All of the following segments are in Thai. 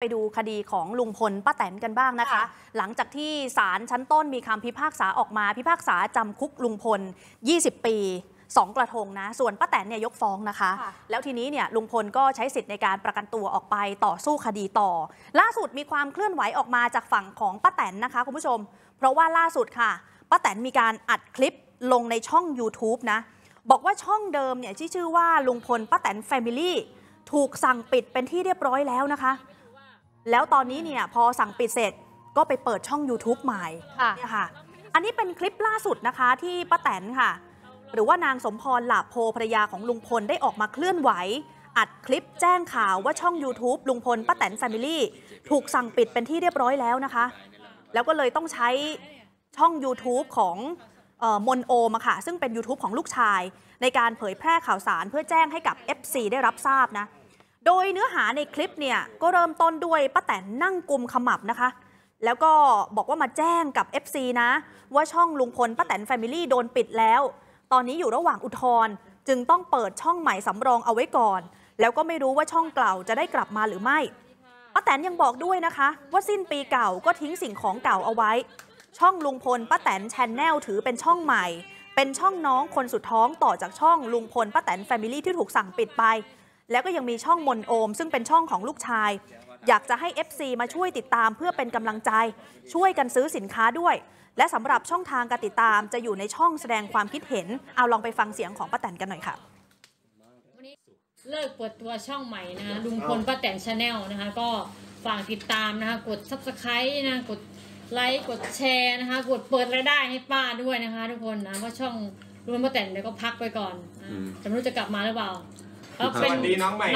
ไปดูคดีของลุงพลป้าแตนกันบ้างนะคะหลังจากที่ศาลชั้นต้นมีคำพิพากษาออกมาพิพากษาจำคุกลุงพล20 ปี2 กระทงนะส่วนป้าแตนเนี่ยยกฟ้องนะคะแล้วทีนี้เนี่ยลุงพลก็ใช้สิทธิ์ในการประกันตัวออกไปต่อสู้คดีต่อล่าสุดมีความเคลื่อนไหวออกมาจากฝั่งของป้าแตนนะคะคุณผู้ชมเพราะว่าล่าสุดค่ะป้าแตนมีการอัดคลิปลงในช่อง YouTube นะบอกว่าช่องเดิมเนี่ยที่ชื่อว่าลุงพลป้าแตนแฟมิลี่ถูกสั่งปิดเป็นที่เรียบร้อยแล้วนะคะแล้วตอนนี้เนี่ยพอสั่งปิดเสร็จก็ไปเปิดช่อง YouTube ใหม่เนี่ยค่ะอันนี้เป็นคลิปล่าสุดนะคะที่ป้าแตนค่ะหรือว่านางสมพรหลาโพภรรยาของลุงพลได้ออกมาเคลื่อนไหวอัดคลิปแจ้งข่าวว่าช่อง YouTube ลุงพลป้าแตน Family ถูกสั่งปิดเป็นที่เรียบร้อยแล้วนะคะแล้วก็เลยต้องใช้ช่อง YouTube ของมนโอมาค่ะซึ่งเป็น YouTube ของลูกชายในการเผยแพร่ข่าวสารเพื่อแจ้งให้กับ FC ได้รับทราบนะโดยเนื้อหาในคลิปเนี่ยก็เริ่มต้นด้วยป้าแตนนั่งกุมขมับนะคะแล้วก็บอกว่ามาแจ้งกับ FC นะว่าช่องลุงพลป้าแตน Family โดนปิดแล้วตอนนี้อยู่ระหว่างอุทธรณ์จึงต้องเปิดช่องใหม่สำรองเอาไว้ก่อนแล้วก็ไม่รู้ว่าช่องเก่าจะได้กลับมาหรือไม่ป้าแตนยังบอกด้วยนะคะว่าสิ้นปีเก่าก็ทิ้งสิ่งของเก่าเอาไว้ช่องลุงพลป้าแตน Channel ถือเป็นช่องใหม่เป็นช่องน้องคนสุดท้องต่อจากช่องลุงพลป้าแตน Family ที่ถูกสั่งปิดไปแล้วก็ยังมีช่องมนโอมซึ่งเป็นช่องของลูกชายอยากจะให้ FC มาช่วยติดตามเพื่อเป็นกำลังใจช่วยกันซื้อสินค้าด้วยและสำหรับช่องทางการติดตามจะอยู่ในช่องแสดงความคิดเห็นเอาลองไปฟังเสียงของป้าแตนกันหน่อยค่ะวันนี้เลิกเปิดตัวช่องใหม่นะคะลุงพลป้าแตน Channel นะคะก็ฝากติดตามนะคะกด Subscribe นะกดไลค์กดแชร์นะคะกดเปิดรายได้ให้ป้าด้วยนะคะทุกคนนะเพราะช่องลุงพลป้าแตนเดี๋ยวก็พักไปก่อนจะไม่รู้จะกลับมาหรือเปล่าเป็น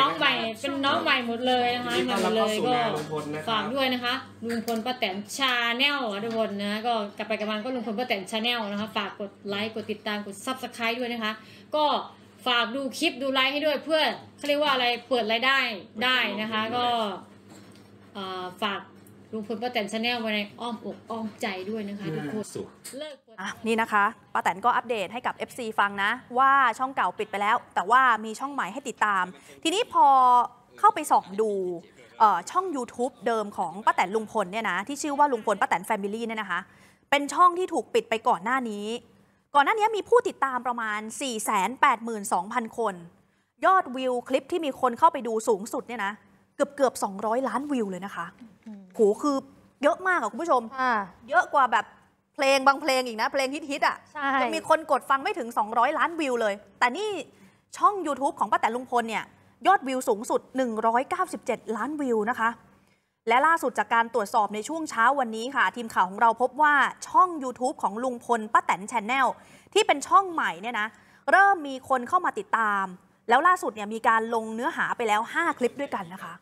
น้องใหม่เป็นน้องใหม่หมดเลยนะคะมาเลยก็ฝากด้วยนะคะลุงพลป้าแตน Channel ทุกคนนะก็กลับไปกลับมาก็ลุงพลป้าแตน Channel นะคะฝากกดไลค์กดติดตามกด Subscribe ด้วยนะคะก็ฝากดูคลิปดูไลค์ให้ด้วยเพื่อเขาเรียกว่าอะไรเปิดรายได้นะคะก็ฝากลุงพลป้าแตน Channel ไว้ในอ้อมอกอ้อมใจด้วยนะคะทุกคนนี่นะคะป้าแตนก็อัปเดตให้กับ FC ฟังนะว่าช่องเก่าปิดไปแล้วแต่ว่ามีช่องใหม่ให้ติดตามทีนี้พอเข้าไปส่องดูช่อง YouTube เดิมของป้าแตนลุงพลเนี่ยนะที่ชื่อว่าลุงพลป้าแตน Family เนี่ยนะคะเป็นช่องที่ถูกปิดไปก่อนหน้านี้มีผู้ติดตามประมาณ 482,000 คนยอดวิวคลิปที่มีคนเข้าไปดูสูงสุดเนี่ยนะเกือบ200 ล้านวิวเลยนะคะโหคือเยอะมากอะคุณผู้ชมเยอะกว่าแบบเพลงบางเพลงอีกนะเพลงฮิตๆอ่ะจะมีคนกดฟังไม่ถึง200ล้านวิวเลยแต่นี่ช่อง YouTube ของป้าแตนลุงพลเนี่ยยอดวิวสูงสุด197ล้านวิวนะคะและล่าสุดจากการตรวจสอบในช่วงเช้าวันนี้ค่ะทีมข่าวของเราพบว่าช่อง YouTube ของลุงพลป้าแตน Channel ที่เป็นช่องใหม่เนี่ยนะเริ่มมีคนเข้ามาติดตามแล้วล่าสุดเนี่ยมีการลงเนื้อหาไปแล้ว5 คลิปด้วยกันนะคะ